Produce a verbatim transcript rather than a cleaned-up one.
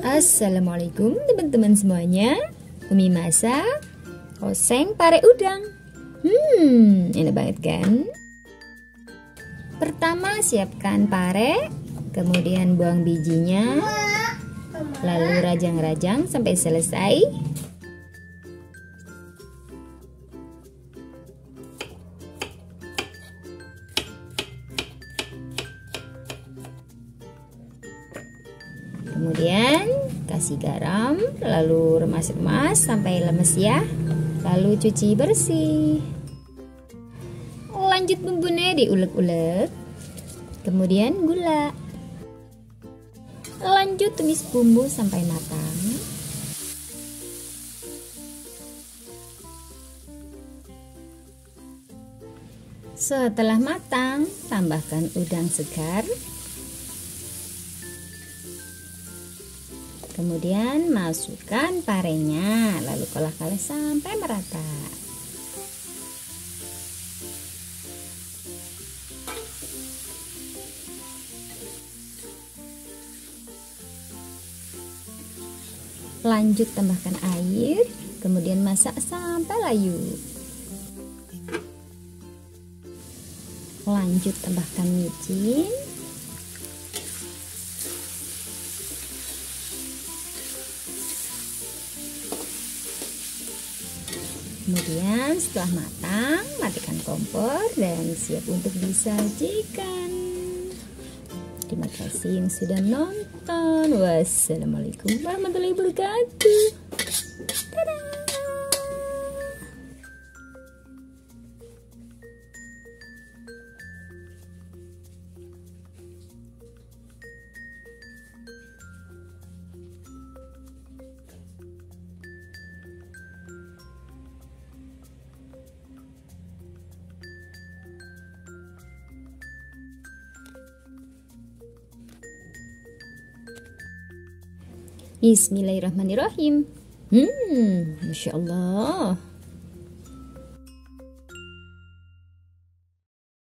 Assalamualaikum teman-teman semuanya. Umimasa oseng pare udang. Hmm, enak banget kan? Pertama siapkan pare, kemudian buang bijinya, lalu rajang-rajang sampai selesai. Kemudian kasih garam, lalu remas-remas sampai lemes ya. Lalu cuci bersih. Lanjut bumbunya diulek-ulek. Kemudian gula. Lanjut tumis bumbu sampai matang. Setelah matang, tambahkan udang segar. Kemudian masukkan parenya, lalu olah-olah sampai merata. Lanjut tambahkan air, kemudian masak sampai layu. Lanjut tambahkan micin. Kemudian setelah matang, matikan kompor dan siap untuk disajikan. Terima kasih yang sudah nonton. Wassalamualaikum warahmatullahi wabarakatuh. Dadah. Bismillahirrahmanirrahim. Hmm, Masya Allah.